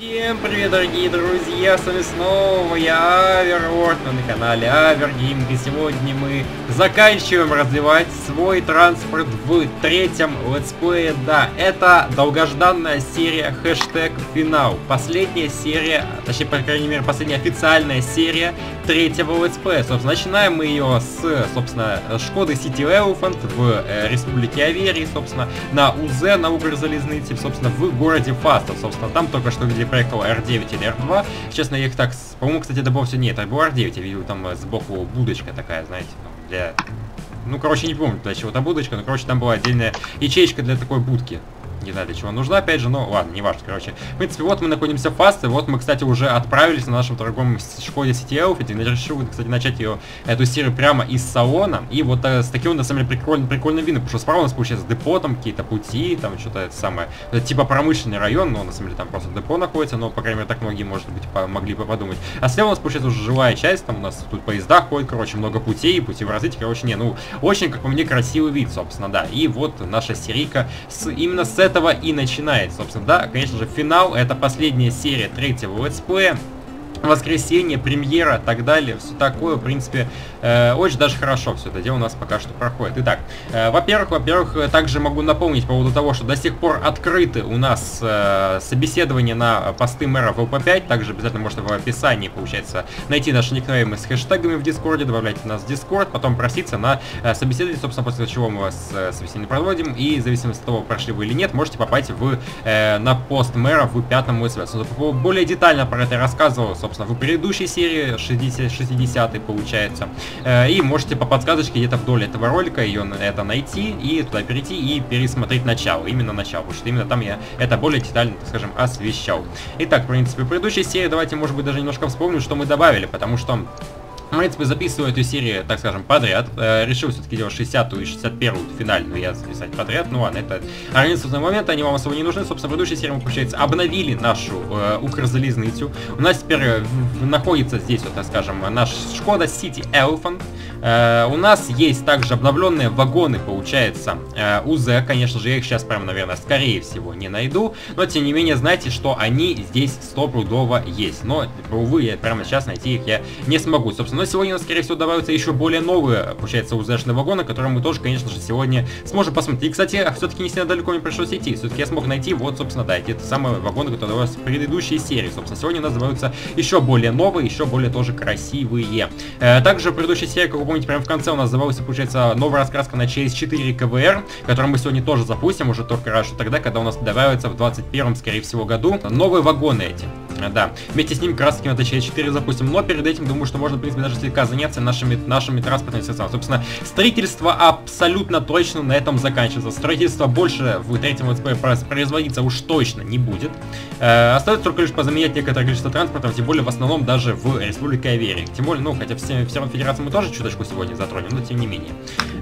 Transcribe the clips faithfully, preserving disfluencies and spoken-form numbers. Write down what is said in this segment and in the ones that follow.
Всем привет, дорогие друзья, с вами снова я, Аверворт, на канале Авергейм, и сегодня мы заканчиваем развивать свой транспорт в третьем летсплее, да, это долгожданная серия хэштег финал, последняя серия, точнее, по крайней мере, последняя официальная серия третьего летсплея, собственно, начинаем мы ее с, собственно, Skoda City Elephant в э, республике Аверии, собственно, на УЗ, на Укрзалізниці, собственно, в городе Фастов, собственно, там только что где проехал эр девять или эр два. Честно, я их так, по-моему, кстати, добавил все. Нет, это был эр девять, я видел там сбоку будочка такая, знаете, для... Ну, короче, не помню, для чего-то будочка, но, короче, там была отдельная ячейка для такой будки. Не знаю, для чего нужна, опять же, но ладно, не важно, короче. В принципе, вот мы находимся в Фасте, вот мы, кстати, уже отправились на нашем дорогом Skoda City Elf, и решил, кстати, начать ее, эту серию прямо из салона, и вот э, с таким, на самом деле, прикольным, прикольным видом, потому что справа у нас получается депо, там какие-то пути, там что-то это самое, это, типа промышленный район, но на самом деле там просто депо находится, но, по крайней мере, так многие, может быть, по могли бы подумать. А слева у нас получается уже жилая часть, там у нас тут поезда ходят, короче, много путей, пути в развитии, короче, не, ну, очень, как по мне, красивый вид, собственно, да, и вот наша серийка с, именно с этого и начинает, собственно, да, конечно же, финал, это последняя серия третьего летсплея, воскресенье, премьера, так далее, все такое, в принципе, э, очень даже хорошо все это дело у нас пока что проходит. Итак, э, во-первых, во-первых, также могу напомнить по поводу того, что до сих пор открыты у нас э, собеседования на посты мэра в эл пэ пять, также обязательно можете в описании, получается, найти наши никнеймы с хэштегами в Дискорде, добавляйте нас в Дискорд, потом проситься на э, собеседование, собственно, после чего мы вас э, собеседование проводим, и в зависимости от того, прошли вы или нет, можете попасть в, э, на пост мэра в пятом ЛСВ. Более детально про это я рассказывал, собственно, собственно, в предыдущей серии, шестидесятой получается, и можете по подсказочке где-то вдоль этого ролика ее это найти и туда перейти и пересмотреть начало, именно начало, потому что именно там я это более детально, так скажем, освещал. Итак, в принципе, в предыдущей серии давайте, может быть, даже немножко вспомним, что мы добавили, потому что... В принципе, записываю эту серию, так скажем, подряд. Э, решил все-таки делать шестидесятую и шестьдесят первую финальную я записать подряд. Ну ладно, это организационные моменты, они вам особо не нужны. Собственно, в предыдущей серии мы, получается, обновили нашу э, Укрзалізницю. У нас теперь находится здесь, вот, так скажем, наш Skoda City Elephant. Э, у нас есть также обновленные вагоны, получается, э, УЗ. Конечно же, я их сейчас прям, наверное, скорее всего не найду. Но, тем не менее, знайте, что они здесь стопудово есть. Но, увы, я прямо сейчас найти их я не смогу, собственно. Но сегодня у нас, скорее всего, добавятся еще более новые, получается, УЗ-шные вагоны, которые мы тоже, конечно же, сегодня сможем посмотреть. И, кстати, все-таки не сильно далеко не пришлось идти. Все-таки я смог найти, вот, собственно, да, эти самые вагоны, которые добавились в предыдущей серии. Собственно, сегодня у нас добавятся еще более новые, еще более тоже красивые. Э, также в предыдущей серии, как вы помните, прямо в конце у нас добавилась, получается, новая раскраска на че эс четыре ка вэ эр, которую мы сегодня тоже запустим, уже только раз, что тогда, когда у нас добавится в двадцать первом, скорее всего, году новые вагоны эти. Да, вместе с ним краски на че эс четыре запустим, но перед этим думаю, что можно, в принципе, даже слегка заняться нашими, нашими транспортными средствами. Собственно, строительство абсолютно точно на этом заканчивается. Строительство больше в третьем летсплее производиться уж точно не будет. Э, остается только лишь позаменять некоторое количество транспорта, тем более в основном даже в Республике Аверии. Тем более, ну, хотя все, все равно федерацию мы тоже чуточку сегодня затронем, но тем не менее.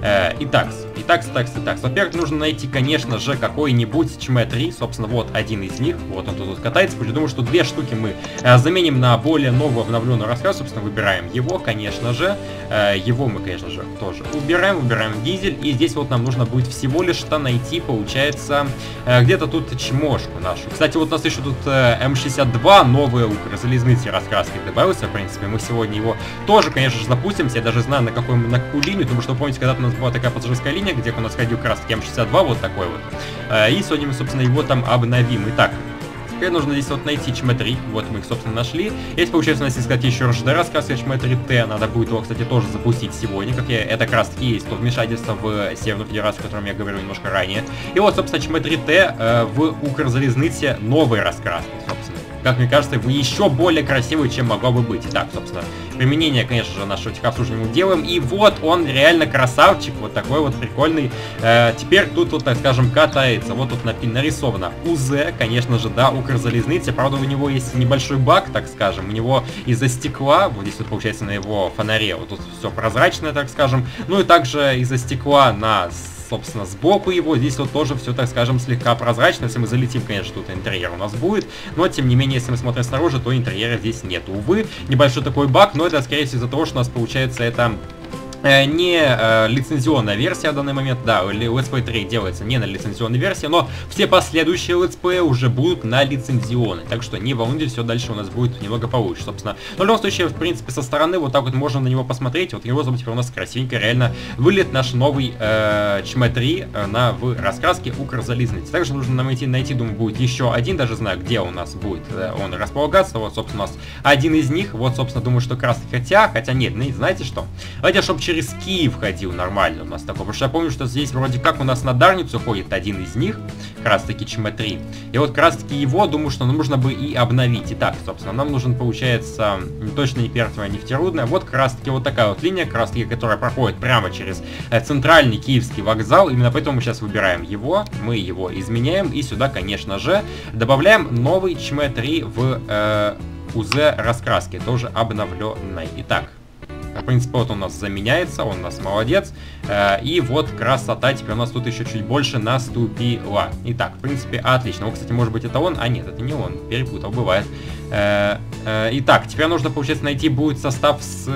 Э, итак, итак, итак, итак. Во-первых, нужно найти, конечно же, какой-нибудь че эм э три. Собственно, вот один из них. Вот он тут катается. Я думаю, что две штуки мы э, заменим на более новую обновленную раскраску. Собственно, выбираем его, конечно же. Э, его мы, конечно же, тоже убираем. Выбираем дизель. И здесь вот нам нужно будет всего лишь-то найти, получается, э, где-то тут чмошку нашу. Кстати, вот у нас еще тут э, эм шестьдесят два, новые Укрзалізницы раскраски добавился. В принципе, мы сегодня его тоже, конечно же, запустимся. Я даже знаю, на какую, на какую линию. Потому что, помните, когда-то у нас была такая пассажирская линия, где у нас ходил как раз таки эм шестьдесят два, вот такой вот. Э, и сегодня мы, собственно, его там обновим. Итак, теперь нужно здесь вот найти че эм э три, вот мы их, собственно, нашли. Здесь, получается, у нас есть, кстати, еще эр жэ дэ раскраска че эм э три тэ, надо будет его, кстати, тоже запустить сегодня, как я, это как раз таки есть то вмешательство в Северную Федерацию, о котором я говорил немножко ранее. И вот, собственно, че эм э три тэ э, в Укрзалізниці новые раскраски, собственно. Как мне кажется, вы еще более красивый, чем могло бы быть. Итак, собственно, применение, конечно же, нашего техобслуживания делаем. И вот он реально красавчик, вот такой вот прикольный. Э, теперь тут, вот, так скажем, катается. Вот тут нарисовано УЗ, конечно же, да, Укрзалізниця. Правда, у него есть небольшой баг, так скажем. У него из-за стекла, вот здесь вот получается на его фонаре, вот тут все прозрачное, так скажем. Ну и также из-за стекла на... Собственно, сбоку его, здесь вот тоже все, так скажем, слегка прозрачно. Если мы залетим, конечно, тут интерьер у нас будет. Но, тем не менее, если мы смотрим снаружи, то интерьера здесь нет. Увы, небольшой такой баг, но это, скорее всего, из-за того, что у нас, получается, это... не э, лицензионная версия в данный момент, да, летсплей три делается не на лицензионной версии, но все последующие летсплеи уже будут на лицензионной, так что не волнуйтесь, все дальше у нас будет немного получше, собственно. Но в любом случае, в принципе, со стороны вот так вот можно на него посмотреть, вот его, собственно, у нас красивенько реально вылет наш новый э, ЧМЭ-три на, в раскраске Укрзалезницы. Также нужно нам найти, найти, думаю, будет еще один, даже знаю, где у нас будет э, он располагаться, вот, собственно, у нас один из них, вот, собственно, думаю, что красный, хотя, хотя нет, не, знаете что, давайте, чтобы через Киев ходил нормально у нас такой, потому что я помню, что здесь вроде как у нас на Дарницу ходит один из них, как раз таки ЧМЭ-три, и вот как раз таки его, думаю, что нужно бы и обновить. Итак, собственно, нам нужен, получается, точно не первая нефтерудная, вот как раз таки вот такая вот линия, как раз таки, которая проходит прямо через центральный киевский вокзал, именно поэтому мы сейчас выбираем его, мы его изменяем, и сюда, конечно же, добавляем новый ЧМЭ-три в э, УЗ раскраске, тоже обновленной. Итак, в принципе, вот он у нас заменяется, он у нас молодец. И вот красота, теперь у нас тут еще чуть больше наступила. Итак, в принципе, отлично. Вот, кстати, может быть, это он? А нет, это не он, перепутал, бывает. Итак, теперь нужно, получается, найти будет состав с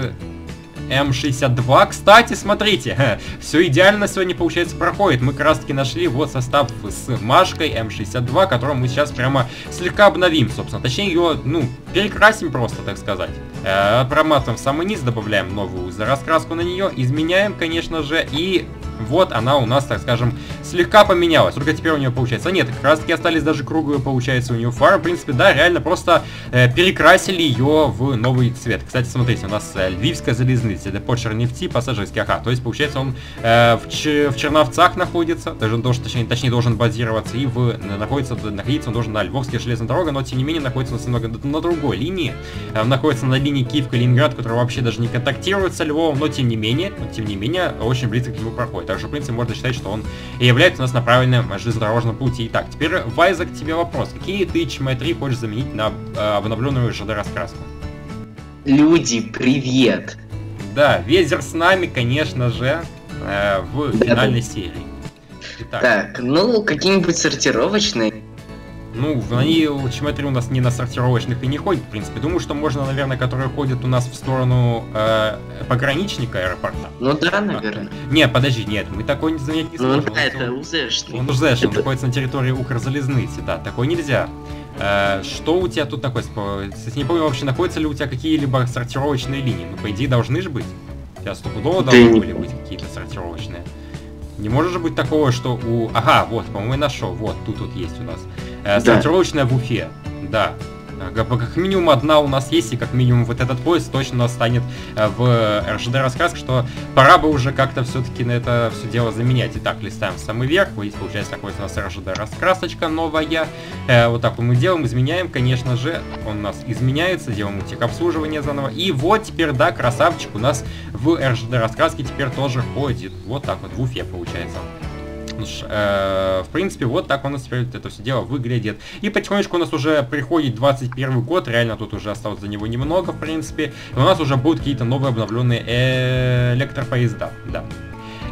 эм шестьдесят два. Кстати, смотрите, все идеально сегодня, получается, проходит. Мы как раз таки нашли вот состав с Машкой эм шестьдесят два, которую мы сейчас прямо слегка обновим, собственно. Точнее, ее, ну, перекрасим просто, так сказать. Э, проматываем в самый низ, добавляем новую раскраску на нее, изменяем, конечно же, и... Вот она у нас, так скажем, слегка поменялась. Только теперь у нее получается... Нет, как раз таки остались даже круглые, получается, у нее фары. В принципе, да, реально просто э, перекрасили ее в новый цвет. Кстати, смотрите, у нас э, Львивская залезница, депо Чернефти, пассажирский. Ага, то есть, получается, он э, в, Ч... в Черновцах находится. Даже он должен, точнее, точнее, должен базироваться. И в... находится, находится он должен на Львовской железной дороге, но, тем не менее, находится у нас немного на другой линии. Э, находится на линии Киев-Калининград, которая вообще даже не контактирует со Львовом, но, тем не менее, но, тем не менее, очень близко к нему проходит. Также, в принципе, можно считать, что он и является у нас на правильном железнодорожном пути. Итак, теперь, Вайза, к тебе вопрос. Какие ты ЧМЭ-три хочешь заменить на э, обновленную эр жэ дэ-раскраску? Люди, привет! Да, Везер с нами, конечно же, э, в да, финальной да. серии. Итак. Так, ну, какие-нибудь сортировочные. Ну, они, ЧМЭ-три у нас не на сортировочных и не ходят, в принципе. Думаю, что можно, наверное, которые ходят у нас в сторону э, пограничника аэропорта. Ну да, наверное. А, не, подожди, нет, мы такой не занять не сможем. Ну да, это УЗшный. Он УЗшный, он находится на территории Укрзалезницы, да, такой нельзя. Э, что у тебя тут такое? Не помню, вообще, находятся ли у тебя какие-либо сортировочные линии? Ну, по идее, должны же быть. У тебя стопудово да должны были быть какие-то сортировочные. Не может же быть такого, что у... Ага, вот, по-моему, я нашел. Вот, тут вот есть у нас. Э, да. Сортировочная в Уфе. Да. Как минимум одна у нас есть, и как минимум вот этот поезд точно у нас станет в эр жэ дэ-раскраске, что пора бы уже как-то все-таки на это все дело заменять. Итак, листаем в самый верх. Здесь получается такой у нас эр жэ дэ-раскрасочка новая. Э, вот так вот мы делаем, изменяем, конечно же. Он у нас изменяется, делаем утек обслуживания заново. И вот теперь, да, красавчик у нас в эр жэ дэ-раскраске теперь тоже ходит. Вот так вот в Уфе получается. В принципе, вот так у нас теперь это все дело выглядит. И потихонечку у нас уже приходит двадцать первый год. Реально тут уже осталось за него немного, в принципе. И у нас уже будут какие-то новые обновленные электропоезда. Да.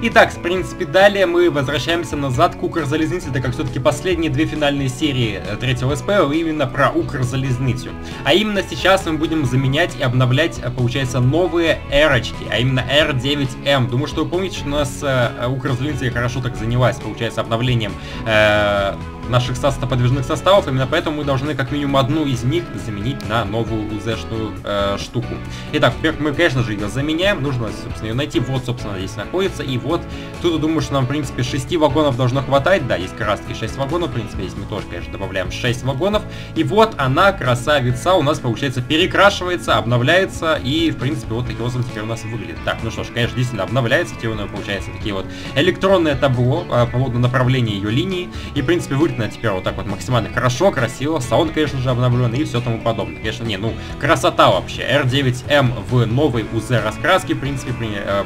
Итак, в принципе, далее мы возвращаемся назад к Укрзалезнице, так как все-таки последние две финальные серии третьего СП именно про Укрзалезницу. А именно сейчас мы будем заменять и обновлять, получается, новые эрочки, а именно эр девять эм. Думаю, что вы помните, что у нас э, Укрзалезница хорошо так занялась, получается, обновлением э, наших подвижных составов, именно поэтому мы должны как минимум одну из них заменить на новую УЗ-шную э, штуку. Итак, мы, конечно же, ее заменяем, нужно, собственно, ее найти, вот, собственно, здесь находится, и вот тут, думаю, что нам, в принципе, шести вагонов должно хватать, да, есть как раз таки шесть вагонов, в принципе, здесь мы тоже, конечно, добавляем шесть вагонов, и вот она, красавица, у нас, получается, перекрашивается, обновляется, и, в принципе, вот таким образом теперь у нас выглядит. Так, ну что ж, конечно, действительно обновляется, теперь у нас, получается, такие вот электронное табло э, по поводу направления ее линии, и, в принципе, выглядит теперь вот так вот максимально хорошо, красиво. Саунд, конечно же, обновлен и все тому подобное. Конечно, не, ну, красота вообще. эр девять эм в новой УЗ-раскраске, в принципе,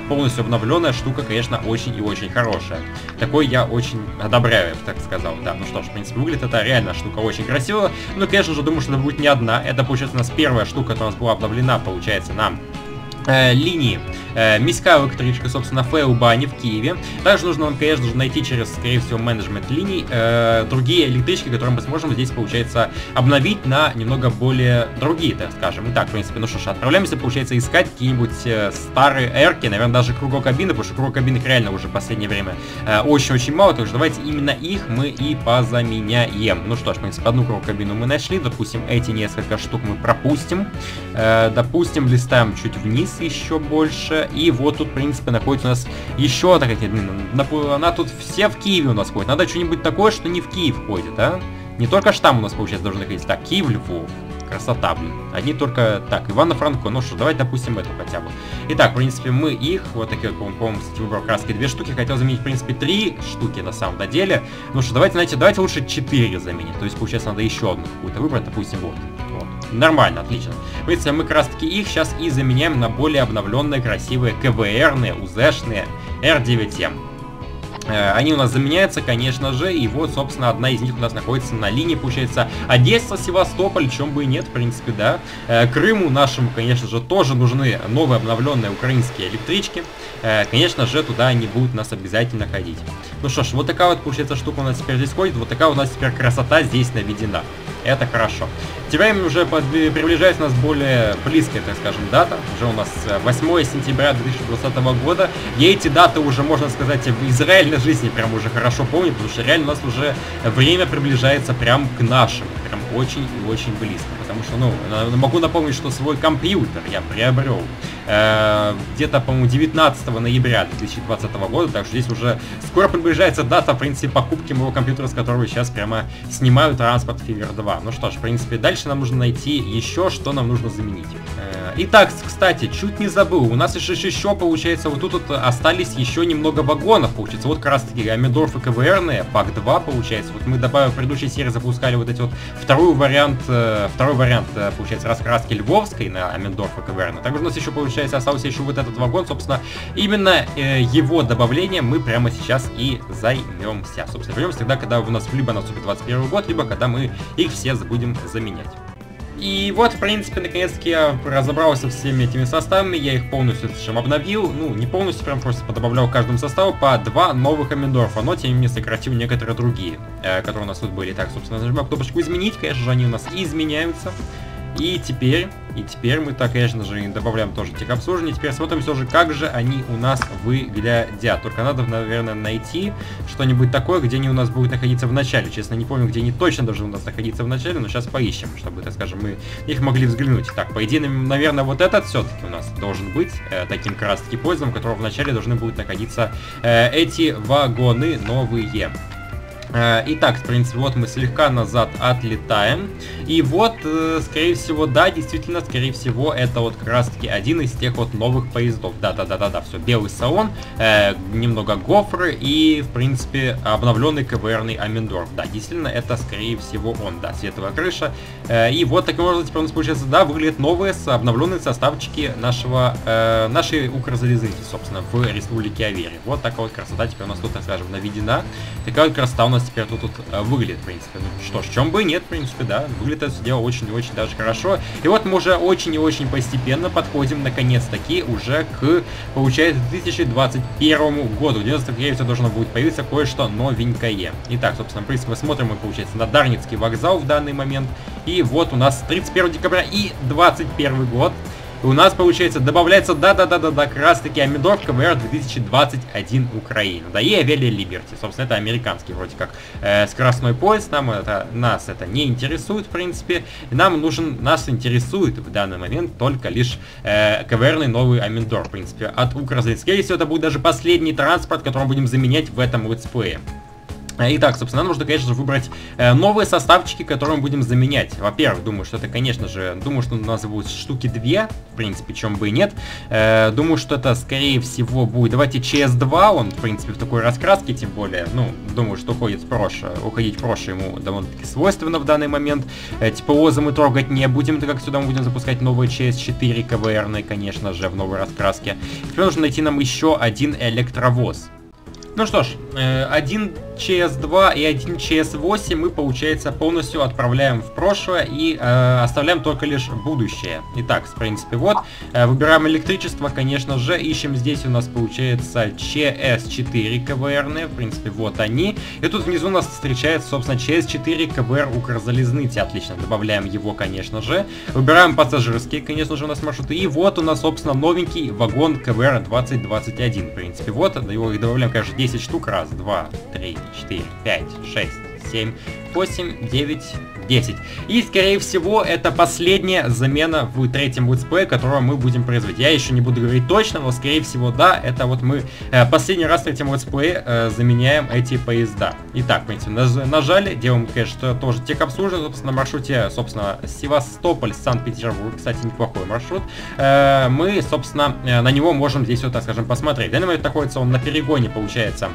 полностью обновленная штука, конечно, очень и очень хорошая. Такой я очень одобряю, я бы так сказал. Да, ну что ж, в принципе, выглядит эта реально штука очень красиво. Но, конечно же, думаю, что это будет не одна. Это, получается, у нас первая штука, которая у нас была обновлена, получается, на э, линии э, міська електричка, собственно, флейлбани в Киеве. Также нужно вам, конечно же, найти через, скорее всего, менеджмент линий э, другие электрички, которые мы сможем здесь, получается, обновить на немного более другие, так скажем. Итак, в принципе, ну что ж, отправляемся, получается, искать какие-нибудь э, старые эрки, наверное, даже кругок кабины, потому что кругок кабинок реально уже в последнее время очень-очень э, мало, так что давайте именно их мы и позаменяем. Ну что ж, в принципе, одну кругок кабину мы нашли, допустим, эти несколько штук мы пропустим. Э, допустим, листаем чуть вниз еще больше. И вот тут, в принципе, находится у нас еще такая... Она тут все в Киеве у нас ходит. Надо что-нибудь такое, что не в Киев ходит, а? Не только штамм у нас, получается, должен ходить. Так, Киев, Львов. Красота, блин. Одни только... Так, Ивано-Франко. Ну что, давайте допустим эту хотя бы. Итак, в принципе, мы их... Вот такие, по-моему, кстати, выбрал краски две штуки. Хотел заменить, в принципе, три штуки на самом-то деле. Ну что, давайте, знаете, давайте лучше четыре заменить. То есть, получается, надо еще одну какую-то выбрать. Допустим, вот. Нормально, отлично. В принципе, мы как раз таки их сейчас и заменяем на более обновленные, красивые КВРные, УЗшные эр девять эм. Они у нас заменяются, конечно же, и вот, собственно, одна из них у нас находится на линии, получается, Одесса, Севастополь, чем бы и нет, в принципе, да. Крыму нашему, конечно же, тоже нужны новые обновленные украинские электрички. Конечно же, туда они будут нас обязательно ходить. Ну что ж, вот такая вот, получается, штука у нас теперь здесь ходит, вот такая у нас теперь красота здесь наведена. Это хорошо. Теперь уже приближается у нас более близкая, так скажем, дата. Уже у нас восьмое сентября две тысячи двадцатого года. И эти даты уже, можно сказать, в израильской жизни прям уже хорошо помню, потому что реально у нас уже время приближается прям к нашему. Прям очень и очень близко. Потому что, ну, могу напомнить, что свой компьютер я приобрел э, где-то, по-моему, девятнадцатого ноября две тысячи двадцатого года. Так что здесь уже скоро приближается дата, в принципе, покупки моего компьютера, с которого сейчас прямо снимаю транспорт Фигер два. Ну что ж, в принципе, дальше нам нужно найти еще, что нам нужно заменить. Э, итак, кстати, чуть не забыл. У нас еще, еще получается, вот тут вот остались еще немного вагонов, получается. Вот как раз таки Аминдорф и КВРные, ПАК два, получается. Вот мы добавим, в предыдущей серии запускали вот эти вот второй вариант... Э, второй вариант, получается, раскраски львовской на Аминдорфа Каверна. Также у нас еще, получается, остался еще вот этот вагон. Собственно, именно э, его добавлением мы прямо сейчас и займемся. Собственно, займемся тогда, когда у нас либо наступит двадцать первый год, либо когда мы их все будем заменять. И вот, в принципе, наконец-таки я разобрался со всеми этими составами, я их полностью совершенно обновил, ну, не полностью, прям просто подобавлял каждому составу по два новых Аминдорфа, но тем не менее сократил некоторые другие, э, которые у нас тут были. Так, собственно, нажимаю кнопочку «Изменить», конечно же, они у нас изменяются. И теперь, и теперь мы так, конечно же, добавляем тоже техобслуживание. Теперь смотрим все же, как же они у нас выглядят. Только надо, наверное, найти что-нибудь такое, где они у нас будут находиться в начале. Честно, не помню, где они точно должны у нас находиться в начале, но сейчас поищем, чтобы, так скажем, мы их могли взглянуть. Так, по идее, наверное, вот этот все-таки у нас должен быть э, таким как раз-таки поездом, у которого в начале должны будут находиться э, эти вагоны новые. Итак, в принципе, вот мы слегка назад отлетаем. И вот, скорее всего, да, действительно, скорее всего, это вот как раз-таки один из тех вот новых поездов. Да-да-да-да-да, все, белый салон, э, немного гофры и, в принципе, обновленный КВРный Аминдорф. Да, действительно, это, скорее всего, он, да, светлая крыша. Э, и вот, таким образом, теперь у нас получается, да, выглядят новые обновленные составчики нашего, э, нашей Укрзалезницы, собственно, в Республике Аверия. Вот такая вот красота теперь у нас тут, так скажем, наведена. Такая вот красота у нас теперь тут, тут выглядит, в принципе. Ну что ж, чем бы нет, в принципе, да, выглядит это все дело очень и очень даже хорошо. И вот мы уже очень и очень постепенно подходим, наконец-таки, уже к, получается, две тысячи двадцать первому году. В девяносто девятом должно будет появиться кое-что новенькое. Итак, собственно, в принципе, мы смотрим, мы, получается, на Дарницкий вокзал в данный момент. И вот у нас тридцать первое декабря и двадцать первый год. У нас, получается, добавляется, да-да-да-да-да, как раз-таки Аминдорф КВР две тысячи двадцать один Украина. Да, и Авели Либерти. Собственно, это американский вроде как э, скоростной поезд. Нам это, нас это не интересует, в принципе. Нам нужен, нас интересует в данный момент только лишь э, КВРный новый Аминдорф, в принципе, от Укрзалезницы. Скорее всего, это будет даже последний транспорт, который мы будем заменять в этом летсплее. Итак, собственно, нам нужно, конечно же, выбрать э, новые составчики, которые мы будем заменять. Во-первых, думаю, что это, конечно же, думаю, что у нас будут штуки две, в принципе, чем бы и нет. Э, думаю, что это, скорее всего, будет... Давайте ЧС два, он, в принципе, в такой раскраске, тем более, ну, думаю, что уходит в прошлое. Уходить в прошлое ему довольно-таки свойственно в данный момент. Э, типа ОЗа мы трогать не будем, так как сюда мы будем запускать новые ЧС четыре КВРные, конечно же, в новой раскраске. Теперь нужно найти нам еще один электровоз. Ну что ж, э, один... ЧС-два и один ЧС-восемь мы, получается, полностью отправляем в прошлое и э, оставляем только лишь будущее. Итак, в принципе, вот. Э, выбираем электричество, конечно же. Ищем здесь у нас, получается, ЧС-четыре КВР. В принципе, вот они. И тут внизу нас встречает, собственно, ЧС-четыре КВР Укрзалізниці. Отлично. Добавляем его, конечно же. Выбираем пассажирские, конечно же, у нас маршруты. И вот у нас, собственно, новенький вагон КВР-двадцать двадцать один. В принципе, вот. Его добавляем, конечно, десять штук. Раз, два, три, четыре, пять, шесть, семь, восемь, девять, десять. И, скорее всего, это последняя замена в третьем летсплее, которую мы будем производить. Я еще не буду говорить точно, но, скорее всего, да, это вот мы э, последний раз в третьем летсплее э, заменяем эти поезда. Итак, в принципе, наж нажали, делаем, конечно, тоже техобслуживание, собственно, на маршруте, собственно, Севастополь, Санкт-Петербург, кстати, неплохой маршрут. Э, мы, собственно, э, на него можем здесь вот, так скажем, посмотреть. В данный момент находится он на перегоне, получается,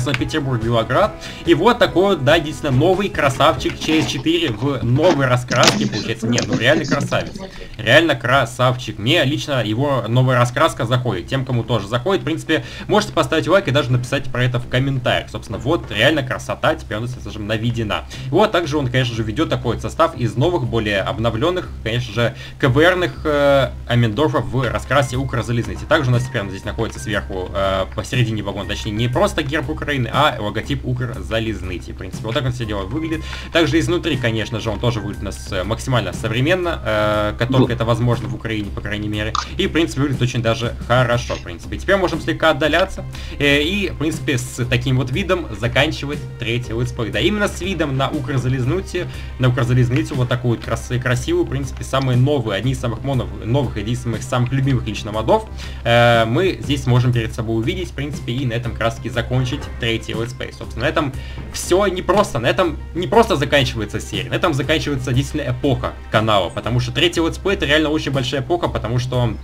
Санкт-Петербург, Белград. И вот такой, да, действительно, новый красавчик ЧС-четыре в новой раскраске, получается. Нет, ну реально красавец. Реально красавчик. Мне лично его новая раскраска заходит. Тем, кому тоже заходит, в принципе, можете поставить лайк и даже написать про это в комментариях. Собственно, вот реально красота теперь у нас, скажем, наведена. Вот также он, конечно же, ведет такой состав из новых, более обновленных, конечно же, КВРных э, Аминдорфов в раскрасе Укрзалізниці. Также у нас теперь здесь находится сверху, э, посередине вагон, точнее, не просто герб Украины, а логотип Укрзалізниці. В принципе, вот так он все дело выглядит. Также изнутри, конечно же, он тоже выглядит у нас максимально современно, э, как только это возможно в Украине, по крайней мере. И, в принципе, выглядит очень даже хорошо, в принципе. Теперь можем слегка отдаляться э, и, в принципе, с таким вот видом заканчивать третий летсплей. Да, именно с видом на Укрзалізниці, на Укрзалізниці, вот такую вот крас красивую, в принципе, самые новые, одни из самых монов, новых, одни из самых, самых любимых лично модов, э, мы здесь можем перед собой увидеть, в принципе, и на этом краски закончить третий летсплей. Собственно, на этом все не просто. На этом не просто заканчивается серия, на этом заканчивается действительно эпоха канала, потому что третий летсплей — это реально очень большая эпоха, потому что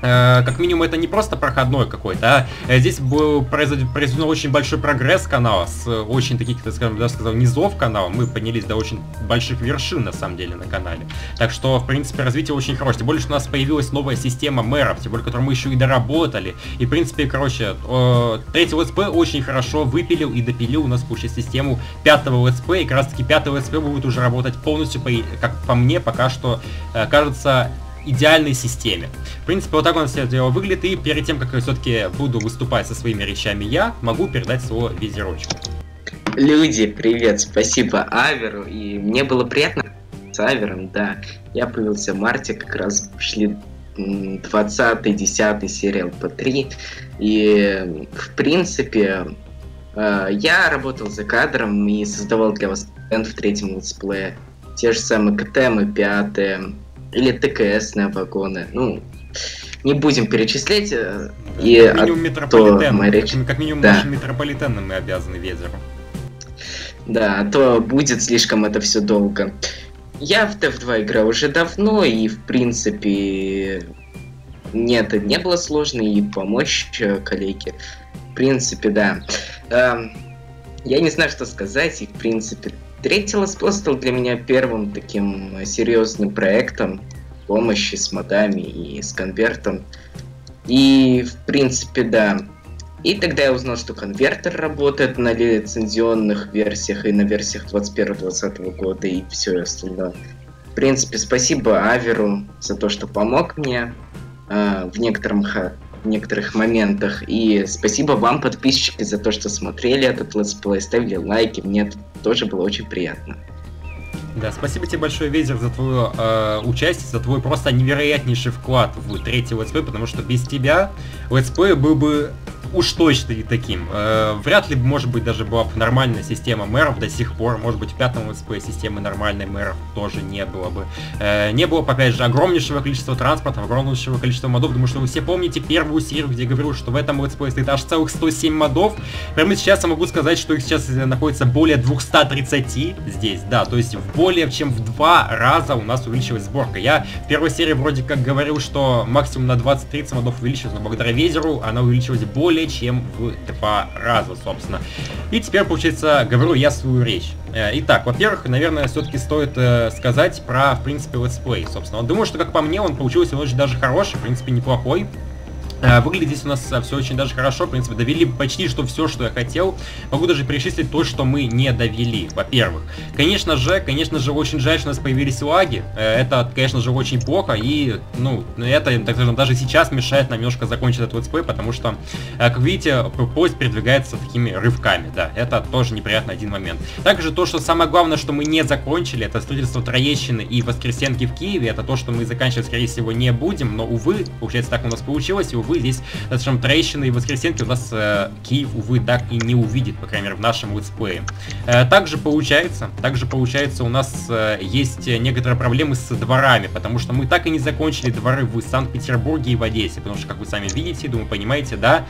как минимум это не просто проходной какой-то, а здесь был произведен очень большой прогресс канала с очень таких, так скажем, даже сказал, низов канала. Мы поднялись до очень больших вершин, на самом деле, на канале. Так что, в принципе, развитие очень хорошее. Тем более, что у нас появилась новая система мэров, тем более, которую мы еще и доработали. И, в принципе, короче, третий летсплей очень хорошо выпилил и допилил у нас, получается, систему пятого летсплея. И как раз таки пятый летсплей будет уже работать полностью, по, как по мне, пока что, кажется, идеальной системе. В принципе, вот так он все дело выглядит. И перед тем, как я все-таки буду выступать со своими речами, я могу передать слово Везерочку. Люди, привет, спасибо Аверу. И мне было приятно с Авером, да. Я появился в марте, как раз шли двадцатая-десятая серия эл пэ три. И, в принципе, я работал за кадром и создавал для вас контент в третьем летсплее. Те же самые КТМы, пятые, или ТКС на вагоны, ну, не будем перечислять. Да, и как минимум метрополитен, речь... как, как минимум, да, нашим метрополитеном мы обязаны Везеру. Да, а то будет слишком это все долго. Я в тэ эф два играл уже давно, и, в принципе, мне это не было сложно, и помочь коллеге, в принципе, да. Я не знаю, что сказать, и, в принципе... Третий летсплей стал для меня первым таким серьезным проектом помощи с модами и с конвертом. И, в принципе, да. И тогда я узнал, что конвертер работает на лицензионных версиях и на версиях двадцать первого двадцатого года и все остальное. В принципе, спасибо Аверу за то, что помог мне э, в, некотором, в некоторых моментах. И спасибо вам, подписчики, за то, что смотрели этот летсплей, ставили лайки. Мне тоже было очень приятно. Да, спасибо тебе большое, Везер, за твое э, участие, за твой просто невероятнейший вклад в третий летсплей, потому что без тебя летсплей был бы уж точно не таким. Э, вряд ли, может быть, даже была бы нормальная система мэров до сих пор. Может быть, в пятом летсплее системы нормальной мэров тоже не было бы. Э, не было бы, опять же, огромнейшего количества транспорта, огромнейшего количества модов. Думаю, что вы все помните первую серию, где я говорил, что в этом летсплее стоит аж целых сто семь модов. Прямо сейчас я могу сказать, что их сейчас находится более двухсот тридцати здесь, да, то есть в более чем в два раза у нас увеличилась сборка. Я в первой серии вроде как говорил, что максимум на двадцать-тридцать модов увеличилось, но благодаря Везеру она увеличилась более чем в два раза, собственно. И теперь, получается, говорю я свою речь. Итак, во-первых, наверное, все-таки стоит э, сказать про, в принципе, летсплей, собственно. Думаю, что, как по мне, он получился очень даже хороший, в принципе, неплохой. Выглядит здесь у нас все очень даже хорошо, в принципе, довели почти что все, что я хотел. Могу даже перечислить то, что мы не довели, во-первых. Конечно же, конечно же, очень жаль, что у нас появились лаги. Это, конечно же, очень плохо, и, ну, это, так скажем, даже сейчас мешает нам немножко закончить этот летсплей, потому что, как видите, поезд передвигается такими рывками, да. Это тоже неприятный один момент. Также то, что самое главное, что мы не закончили, это строительство Троещины и Воскресенки в Киеве. Это то, что мы заканчивать, скорее всего, не будем, но, увы, получается, так у нас получилось, и, увы, здесь, скажем, Троещины и Воскресенки у нас э, Киев, увы, так и не увидит, по крайней мере, в нашем летсплее. Э, также получается, также получается у нас э, есть некоторые проблемы с дворами, потому что мы так и не закончили дворы в Санкт-Петербурге и в Одессе, потому что, как вы сами видите, думаю, понимаете, да,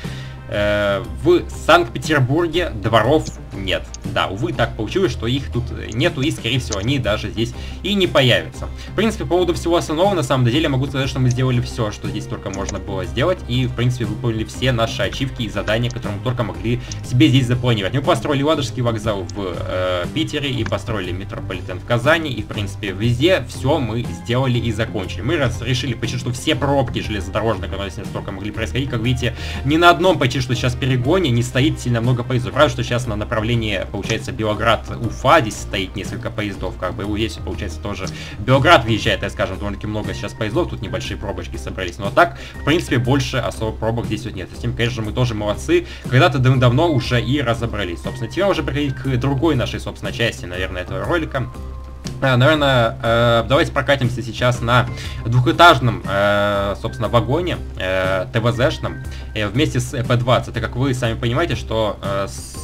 э, в Санкт-Петербурге дворов нет. Да, увы, так получилось, что их тут нету, и, скорее всего, они даже здесь и не появятся. В принципе, по поводу всего основного, на самом деле, могу сказать, что мы сделали все, что здесь только можно было сделать, и, в принципе, выполнили все наши ачивки и задания, которые мы только могли себе здесь запланировать. Мы построили Ладожский вокзал в э, Питере, и построили метрополитен в Казани, и, в принципе, везде все мы сделали и закончили. Мы разрешили почти что все пробки железнодорожные, которые здесь только могли происходить. Как видите, ни на одном почти что сейчас перегоне не стоит сильно много поездов. Правда, что сейчас на направлении, получается, Белград-Уфа, здесь стоит несколько поездов, как бы, здесь, получается, тоже Белград въезжает, так скажем, довольно-таки много сейчас поездов, тут небольшие пробочки собрались, но так, в принципе, больше особо пробок здесь вот нет, с ним, конечно, мы тоже молодцы, когда-то давно уже и разобрались, собственно, теперь уже переходить к другой нашей, собственно, части, наверное, этого ролика. Наверное, давайте прокатимся сейчас на двухэтажном, собственно, вагоне ТВЗшном вместе с Э П двадцать, так как вы сами понимаете, что с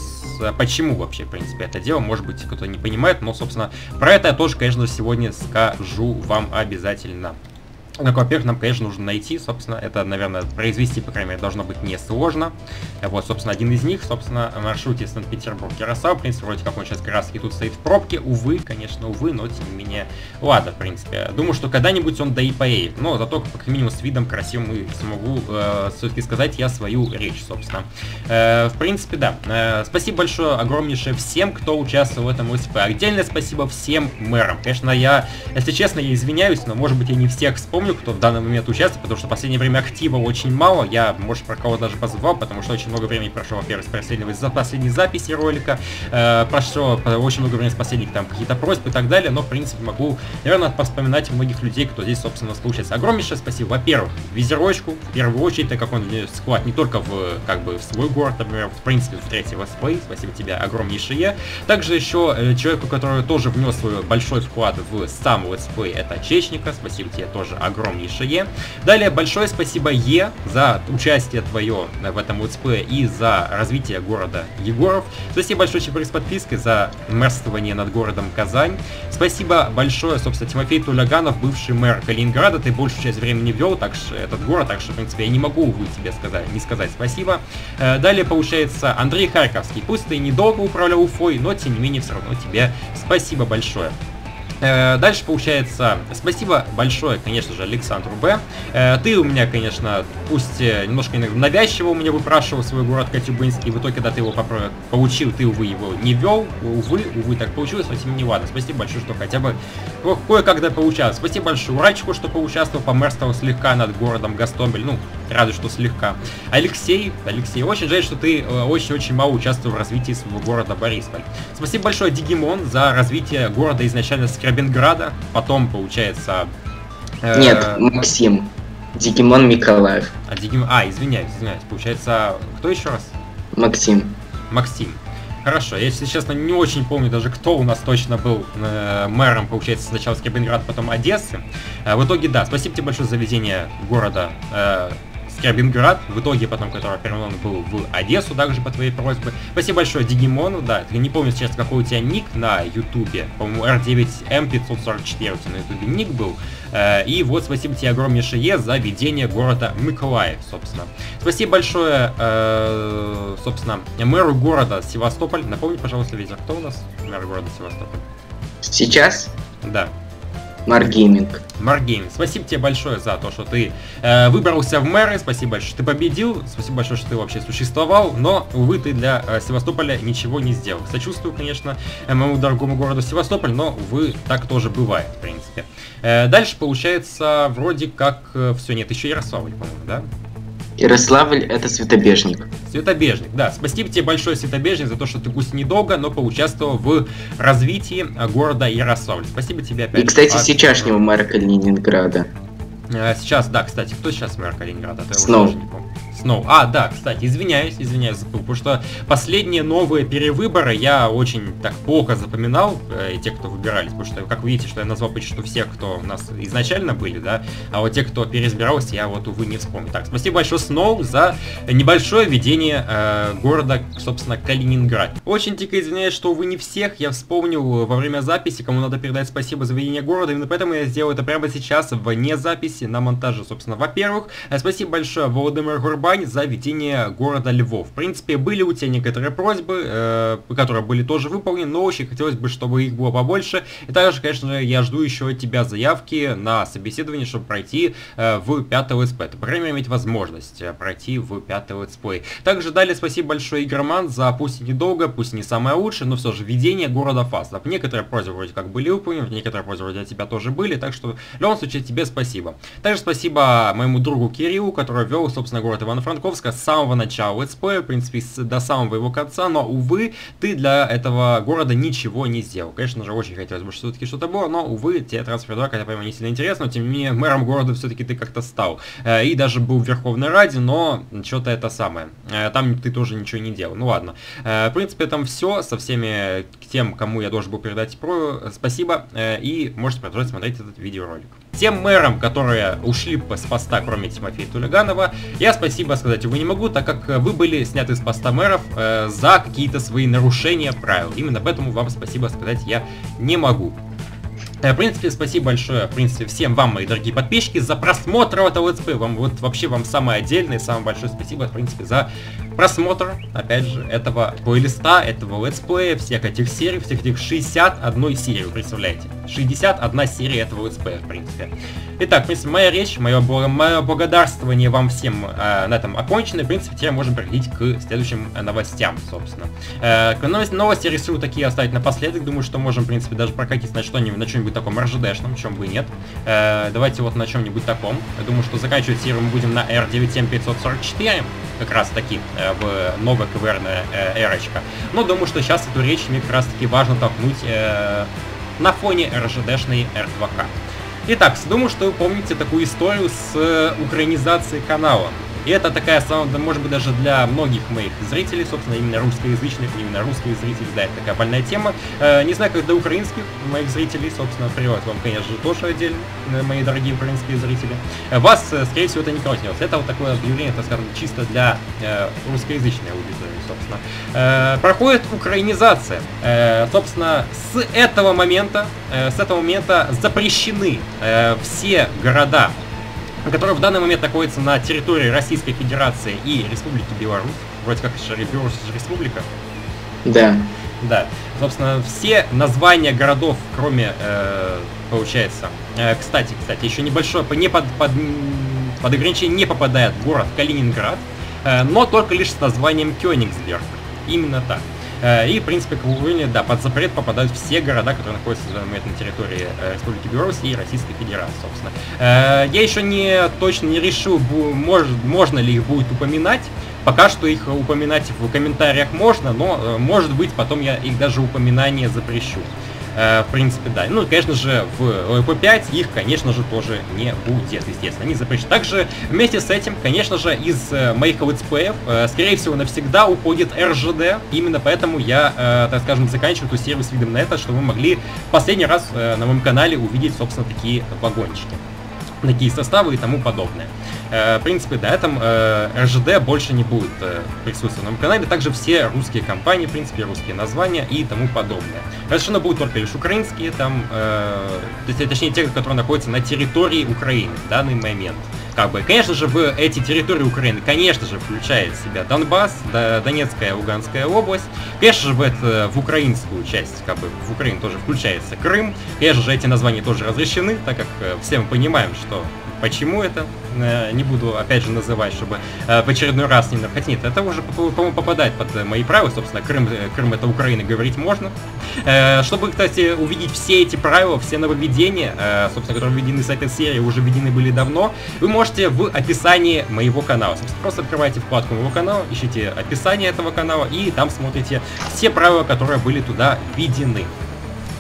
почему вообще, в принципе, это дело, может быть, кто-то не понимает, но, собственно, про это я тоже, конечно, сегодня скажу вам обязательно. Так, во-первых, нам, конечно, нужно найти, собственно, это, наверное, произвести, по крайней мере, должно быть несложно. Вот, собственно, один из них, собственно, маршруте Санкт-Петербург-Ярославль, в принципе, вроде как он сейчас как раз и тут стоит в пробке, увы, конечно, увы, но, тем не менее, ладно, в принципе, думаю, что когда-нибудь он да и поедет, но зато, как минимум, с видом красивым и смогу, э, все-таки сказать я свою речь, собственно. Э, в принципе, да, э, спасибо большое, огромнейшее всем, кто участвовал в этом ЛСП, отдельное спасибо всем мэрам, конечно, я, если честно, я извиняюсь, но, может быть, я не всех вспомнил, кто в данный момент участвует, потому что в последнее время актива очень мало, я, может, про кого даже позабывал, потому что очень много времени прошло, во-первых, с последнего, за последней записи ролика, э, прошло очень много времени с последних, там, какие-то просьбы и так далее, но, в принципе, могу, наверное, поспоминать многих людей, кто здесь, собственно, случается. Огромнейшее спасибо, во-первых, Везерочку, в первую очередь, так как он вклад не только в, как бы, в свой город, например, в принципе, в третий летсплей, спасибо тебе огромнейшее, также еще э, человеку, который тоже внес свой большой вклад в сам летсплей, это Чечника, спасибо тебе тоже огромное. Огромнейшее. Далее, большое спасибо Е за участие твое в этом летсплее и за развитие города Егоров. Спасибо большое, Чебурек, с подпиской за мэрствование над городом Казань. Спасибо большое, собственно, Тимофей Тулаганов, бывший мэр Калининграда. Ты большую часть времени вел так что, этот город, так что, в принципе, я не могу, увы, тебе сказать, не сказать спасибо. Далее, получается, Андрей Харьковский. Пусть ты недолго управлял Уфой, но, тем не менее, все равно тебе спасибо большое. Дальше, получается, спасибо большое, конечно же, Александру Б. Ты у меня, конечно, пусть немножко навязчиво у меня выпрашивал свой город Катюбинск, и в итоге, когда ты его попро... получил, ты, увы, его не вел, увы, увы, так получилось, но тем не ладно. Спасибо большое, что хотя бы кое-когда получалось. Спасибо большое Урачку, что поучаствовал, померствовал слегка над городом Гастомель, ну, радует, что слегка. Алексей, Алексей, очень жаль, что ты очень-очень мало участвовал в развитии своего города Борисполь. Спасибо большое Дигимон за развитие города изначально с Крабинграда, потом, получается... Э... Нет, Максим. Дигимон Миколаев. А, Дигим... а, извиняюсь, извиняюсь. Получается, кто еще раз? Максим. Максим. Хорошо, я, если честно, не очень помню даже, кто у нас точно был э, мэром, получается, сначала с Крабинграда, потом Одессы. Э, в итоге, да, спасибо тебе большое за везение города... Э... Крабинград, в итоге потом, который перенос был в Одессу, также по твоей просьбе. Спасибо большое Дигимону, да, я не помню сейчас, какой у тебя ник на ютубе, по-моему, Р девять М пятьсот сорок четыре у тебя на ютубе ник был, и вот спасибо тебе огромнейшее за ведение города Миколаев, собственно. Спасибо большое, э, собственно, мэру города Севастополь, напомни, пожалуйста, Везер, кто у нас мэр города Севастополь? Сейчас? Да. Маргейминг. Маргейминг. Спасибо тебе большое за то, что ты э, выбрался в мэры. Спасибо большое, что ты победил. Спасибо большое, что ты вообще существовал. Но, увы, ты для э, Севастополя ничего не сделал. Сочувствую, конечно, моему дорогому городу Севастополь, но, увы, так тоже бывает, в принципе. Э, дальше, получается, вроде как... Э, все, нет, еще Ярославль, по-моему, да? Ярославль — это Светобежник. Светобежник, да. Спасибо тебе большое, Светобежник, за то, что ты пусть недолго, но поучаствовал в развитии города Ярославль. Спасибо тебе опять. И, кстати, от... сейчасшнего мэра Калининграда. Сейчас, да, кстати, кто сейчас мэр Калининграда? Сноу. Сноу. А, да, кстати, извиняюсь, извиняюсь, потому что последние новые перевыборы я очень так плохо запоминал, э, те, кто выбирались, потому что, как вы видите, что я назвал почти всех, кто у нас изначально были, да, а вот те, кто переизбирался, я вот, увы, не вспомню. Так, спасибо большое, Сноу, за небольшое введение э, города, собственно, Калининград. Очень дико извиняюсь, что, увы, не всех я вспомнил во время записи, кому надо передать спасибо за введение города, именно поэтому я сделаю это прямо сейчас, вне записи, на монтаже, собственно. Во-первых, спасибо большое, Владимир Гурбань, за ведение города Львов. В принципе, были у тебя некоторые просьбы, э, которые были тоже выполнены, но очень хотелось бы, чтобы их было побольше. И также, конечно, я жду еще от тебя заявки на собеседование, чтобы пройти э, в пятый летсплей. По крайней мере, иметь возможность пройти в пятый летсплей. Также далее спасибо большое, Игроман, за пусть и недолго, пусть не самое лучшее, но все же ведение города Фастов. Некоторые просьбы вроде как были выполнены, некоторые просьбы вроде от тебя тоже были, так что в любом случае тебе спасибо. Также спасибо моему другу Кириллу, который вел, собственно, город Ивано-Франковска с самого начала летсплея, в принципе, с, до самого его конца, но, увы, ты для этого города ничего не сделал. Конечно же, очень хотелось бы, что все-таки что-то было, но, увы, тебе трансфер два, хотя, по-моему, не сильно интересно, но, тем не менее, мэром города все-таки ты как-то стал. И даже был в Верховной Раде, но что-то это самое. Там ты тоже ничего не делал. Ну, ладно. В принципе, там все. Со всеми тем, кому я должен был передать про, спасибо, и можете продолжать смотреть этот видеоролик. Тем мэрам, которые ушли с поста, кроме Тимофея Тулаганова, я спасибо сказать его не могу, так как вы были сняты с поста мэров э, за какие-то свои нарушения правил. Именно поэтому вам спасибо сказать я не могу. В принципе, спасибо большое, в принципе, всем вам, мои дорогие подписчики, за просмотр этого летсплея. Вам, вот, вообще вам самое отдельное, самое большое спасибо, в принципе, за просмотр, опять же, этого плейлиста, этого летсплея, всех этих серий, всех этих шестьдесят одной серии, представляете? шестьдесят одна серия этого летсплея, в принципе. Итак, в принципе, моя речь, мое, мое благодарствование вам всем э, на этом окончено, и, в принципе, теперь можем переходить к следующим новостям, собственно. Э, новости, новости рисую такие оставить напоследок, думаю, что можем, в принципе, даже прокатиться на что-нибудь, на чем-нибудь таком эр жэ дэшном, чем бы нет. Э, давайте вот на чем-нибудь таком. Я думаю, что заканчивать серию мы будем на эр девять эм пятьсот сорок четыре, как раз таки, в новое КВРное эрочка. Но думаю, что сейчас эту речь мне как раз таки важно толкнуть э, на фоне эр жэ дэшной эр два ка. Итак, думаю, что вы помните такую историю с э, украинизацией канала. И это такая, может быть, даже для многих моих зрителей, собственно, именно русскоязычных, именно русских зрителей, да, это такая больная тема. Не знаю, как для украинских моих зрителей, собственно, привет вам, конечно же, тоже отдельно, мои дорогие украинские зрители. Вас, скорее всего, это не коснется. Это вот такое объявление, так скажем, чисто для русскоязычной аудитории, собственно. Проходит украинизация. Собственно, с этого момента, с этого момента запрещены все города, которые в данный момент находятся на территории Российской Федерации и Республики Беларусь. Вроде как еще Беларусь республика. Да. Да. Собственно, все названия городов, кроме, э, получается... Э, кстати, кстати, еще небольшое... Не под, под, под ограничение не попадает город Калининград, э, но только лишь с названием Кёнигсберг. Именно так. И, в принципе, к уровню, да, под запрет попадают все города, которые находятся на территории Республики Беларусь и Российской Федерации, собственно. Я еще не точно не решил, можно ли их будет упоминать. Пока что их упоминать в комментариях можно, но, может быть, потом я их даже упоминание запрещу. В принципе, да. Ну, конечно же, в эл пэ пять их, конечно же, тоже не будет, естественно. Они запрещены. Также, вместе с этим, конечно же, из моих летсплеев, скорее всего, навсегда уходит эр жэ дэ. Именно поэтому я, так скажем, заканчиваю эту серию с видом на это, чтобы вы могли в последний раз на моем канале увидеть, собственно, такие вагончики, такие составы и тому подобное. В принципе, да, там эр жэ дэ больше не будет присутствовать на моем канале. Также все русские компании, в принципе, русские названия и тому подобное. Разрешено будут только лишь украинские, там, э, точнее, те, которые находятся на территории Украины в данный момент. Как бы, конечно же, в эти территории Украины, конечно же, включает в себя Донбасс, Донецкая, Луганская область. Конечно же, в, это, в украинскую часть, как бы, в Украину тоже включается Крым. Конечно же, эти названия тоже разрешены, так как все мы понимаем, что Почему это? Не буду, опять же, называть, чтобы в очередной раз не... Хотя нет, это уже, по-моему, попадает под мои правила, собственно, Крым, Крым это Украина, говорить можно. Чтобы, кстати, увидеть все эти правила, все нововведения, собственно, которые введены с этой серии, уже введены были давно, вы можете в описании моего канала. Собственно, просто открывайте вкладку моего канала, ищите описание этого канала и там смотрите все правила, которые были туда введены.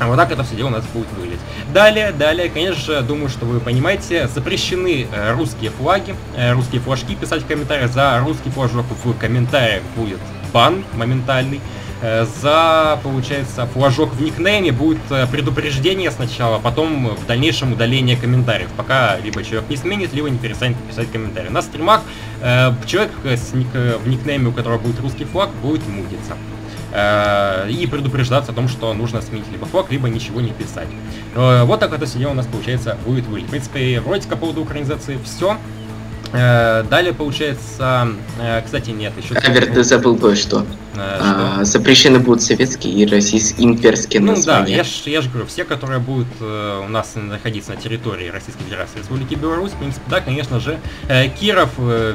А вот так это все дело у нас будет выглядеть. Далее, далее, конечно же, думаю, что вы понимаете, запрещены русские флаги, русские флажки. Писать в комментариях за русский флажок в комментариях будет бан моментальный. За, получается, флажок в никнейме будет предупреждение сначала, потом в дальнейшем удаление комментариев, пока либо человек не сменит, либо не перестанет писать комментарии. На стримах человек в никнейме, у которого будет русский флаг, будет мутиться и предупреждаться о том, что нужно сменить либо флаг, либо ничего не писать. Вот так это все дело у нас, получается, будет выглядеть. В принципе, вроде по поводу украинизации все. Далее, получается... Кстати, нет, еще... Авер, ты забыл кое-что. А, а, запрещены будут советские и российские имперские названия. Ну да, я же я ж говорю, все, которые будут у нас находиться на территории Российской Федерации, Республики Беларусь, в принципе, да, конечно же, Киров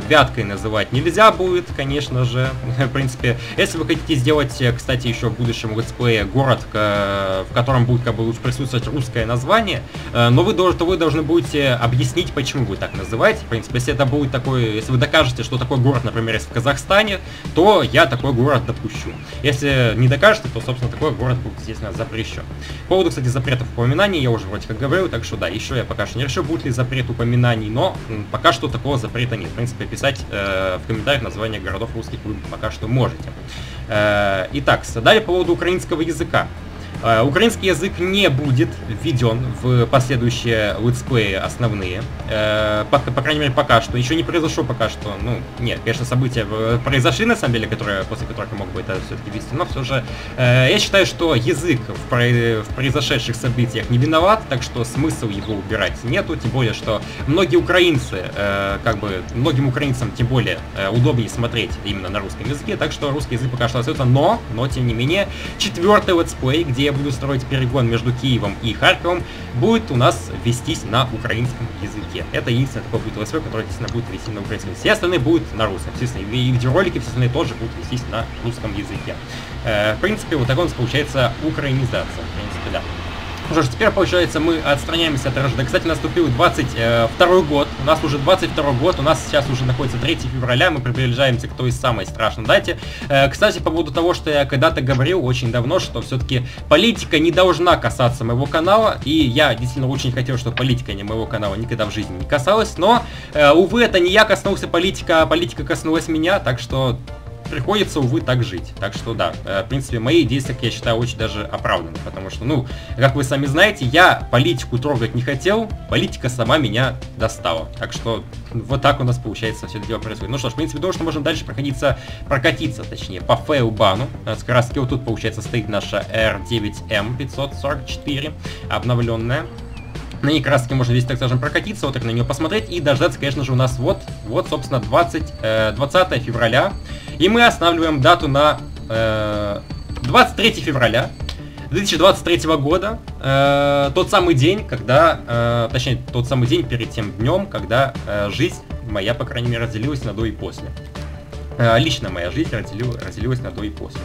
Вяткой называть нельзя будет, конечно же, в принципе. Если вы хотите сделать, кстати, еще в будущем летсплее город, в котором будет как бы присутствовать русское название, но вы, то вы должны будете объяснить, почему вы так называете, в принципе, если это будет такой, если вы докажете, что такой город, например, есть в Казахстане, то я такой город допущу. Если не докажете, то, собственно, такой город будет, естественно, запрещен. По поводу, кстати, запретов упоминаний я уже вроде как говорил, так что да, еще я пока что не решил, будет ли запрет упоминаний, но пока что такого запрета нет. В принципе, писать э, в комментариях названия городов русских вы пока что можете. Э, итак, далее по поводу украинского языка. Украинский язык не будет введен в последующие летсплеи основные, по, по крайней мере пока что, еще не произошло пока что, ну, нет, конечно, события произошли на самом деле, которые, после которых я мог бы это все-таки вести, но все же я считаю, что язык в, про, в произошедших событиях не виноват, так что смысл его убирать нету, тем более, что многие украинцы, как бы, многим украинцам тем более удобнее смотреть именно на русском языке, так что русский язык пока что остается, но, но, тем не менее, четвертый летсплей, где я буду строить перегон между Киевом и Харьковом, будет у нас вестись на украинском языке. Это единственное такое будет летсплей, которое, естественно, будет вести на украинском языке. Все остальные будут на русском. Естественно, и видеоролики, все остальные тоже будут вестись на русском языке. Э, в принципе, вот так у нас получается украинизация. В принципе, да. Ну что ж, теперь, получается, мы отстраняемся от эр жэ дэ. Кстати, наступил двадцать второй год. У нас уже двадцать второй год. У нас сейчас уже находится третье февраля. Мы приближаемся к той самой страшной дате. Кстати, по поводу того, что я когда-то говорил очень давно, что все-таки политика не должна касаться моего канала. И я действительно очень хотел, чтобы политика не моего канала никогда в жизни не касалась. Но, увы, это не я коснулся политика, а политика коснулась меня. Так что... приходится, увы, так жить. Так что, да, в принципе, мои действия, я считаю, очень даже оправданы. Потому что, ну, как вы сами знаете, я политику трогать не хотел, политика сама меня достала. Так что, вот так у нас, получается, все это дело происходит. Ну что ж, в принципе, думаю, что можем дальше проходиться, прокатиться, точнее, по фейлбану. Как раз вот тут, получается, стоит наша эр девять эм пятьсот сорок четыре, обновленная. На ней краски можно весь, так скажем, прокатиться, вот так на нее посмотреть и дождаться, конечно же, у нас вот, вот собственно, двадцатого февраля. И мы останавливаем дату на э, двадцать третье февраля две тысячи двадцать третьего года. Э, тот самый день, когда, э, точнее, тот самый день перед тем днем, когда э, жизнь моя, по крайней мере, разделилась на до и после. Э, лично моя жизнь разделил, разделилась на до и после.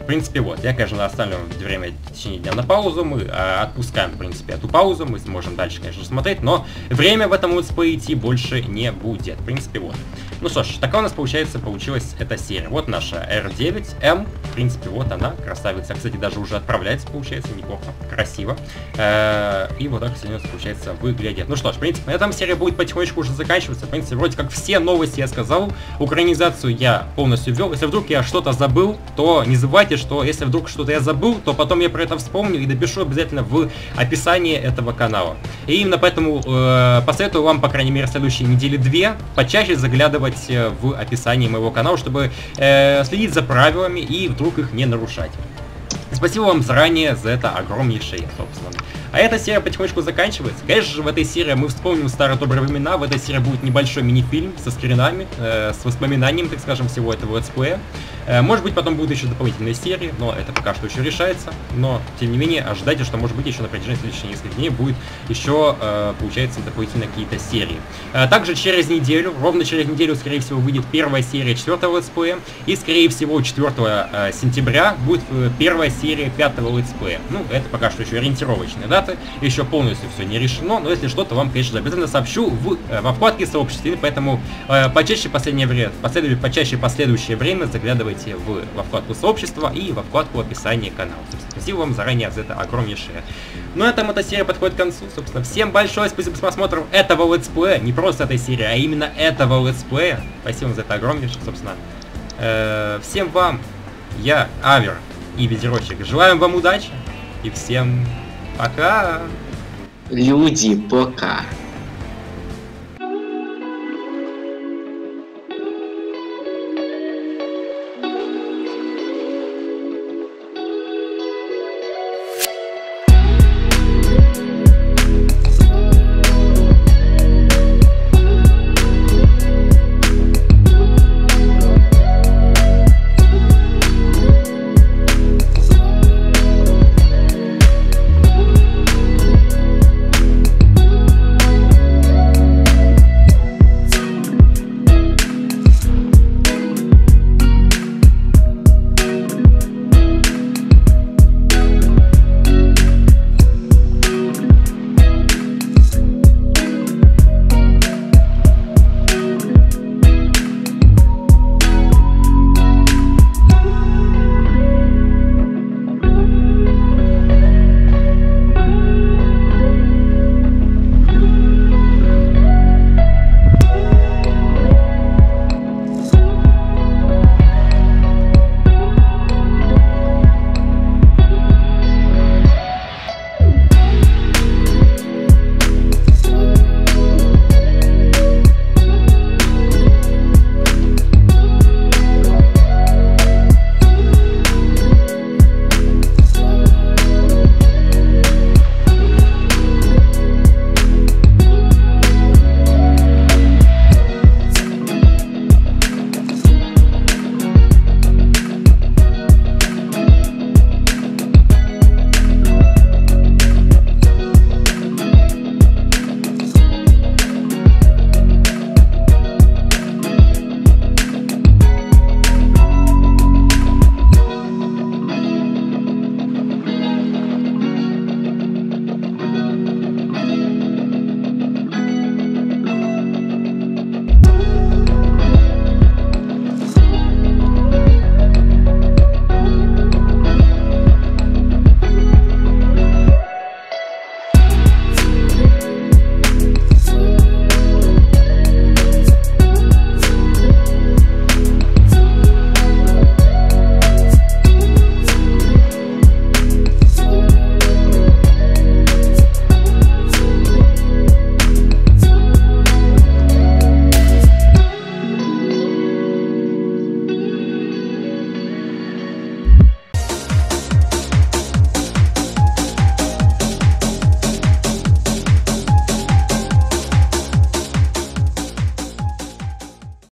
В принципе, вот, я, конечно, оставлю время в течение дня на паузу, мы э, отпускаем, в принципе, эту паузу, мы сможем дальше, конечно, смотреть, но время в этом летсплее идти больше не будет, в принципе, вот. Ну что ж, такая у нас, получается, получилась эта серия. Вот наша эр девять эм, в принципе, вот она, красавица, кстати, даже уже отправляется, получается, неплохо, красиво, э, и вот так сегодня, получается, выглядит. Ну что ж, в принципе, на этом серия будет потихонечку уже заканчиваться, в принципе, вроде как все новости я сказал, украинизацию я полностью ввел, если вдруг я что-то забыл, то не забывайте, что если вдруг что-то я забыл, то потом я про это вспомню и допишу обязательно в описании этого канала. И именно поэтому э, посоветую вам, по крайней мере, в следующие недели две почаще заглядывать в описании моего канала, чтобы э, следить за правилами и вдруг их не нарушать. Спасибо вам заранее за это огромнейшее, собственно. А эта серия потихонечку заканчивается. Конечно же, в этой серии мы вспомним старые добрые времена. В этой серии будет небольшой мини-фильм со скринами, э, с воспоминанием, так скажем, всего этого летсплея. Э, может быть, потом будут еще дополнительные серии, но это пока что еще решается. Но, тем не менее, ожидайте, что, может быть, еще на протяжении следующих нескольких дней будет еще, э, получается, дополнительные какие-то серии. Э, также через неделю, ровно через неделю, скорее всего, выйдет первая серия четвертого летсплея. И, скорее всего, четвёртого сентября будет первая серия пятого летсплея. Ну, это пока что еще ориентировочные даты. Еще полностью все не решено, но если что-то, вам, конечно, обязательно сообщу в, во вкладке сообщества. Поэтому э, почаще последнее время, почаще последующее время заглядывайте в, во вкладку сообщества и во вкладку описания канала. Спасибо вам заранее за это огромнейшее. Ну, на этом эта серия подходит к концу. Собственно, всем большое спасибо за просмотр этого летсплея. Не просто этой серии, а именно этого летсплея. Спасибо вам за это огромнейшее, собственно. Э, всем вам, я, Авер и Везерочек, желаем вам удачи и всем пока! Люди, пока!